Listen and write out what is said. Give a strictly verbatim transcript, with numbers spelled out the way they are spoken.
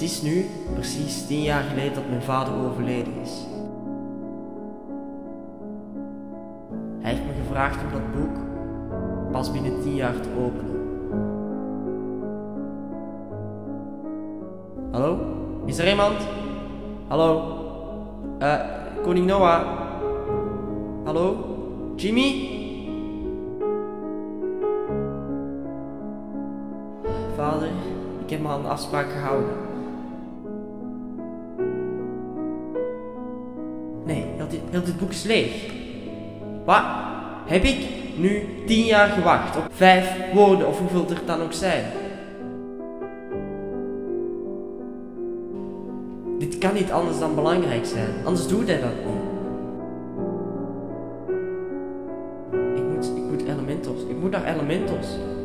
Het is nu precies tien jaar geleden dat mijn vader overleden is. Hij heeft me gevraagd om dat boek pas binnen tien jaar te openen. Hallo? Is er iemand? Hallo? Eh, uh, Koning Noah? Hallo? Jimmy? Vader, ik heb me aan een afspraak gehouden. Nee, heel dit, heel dit boek is leeg. Wat? Heb ik nu tien jaar gewacht op vijf woorden of hoeveel er dan ook zijn? Dit kan niet anders dan belangrijk zijn, anders doet hij dat niet. Ik moet, ik moet Elementos, ik moet naar Elementos.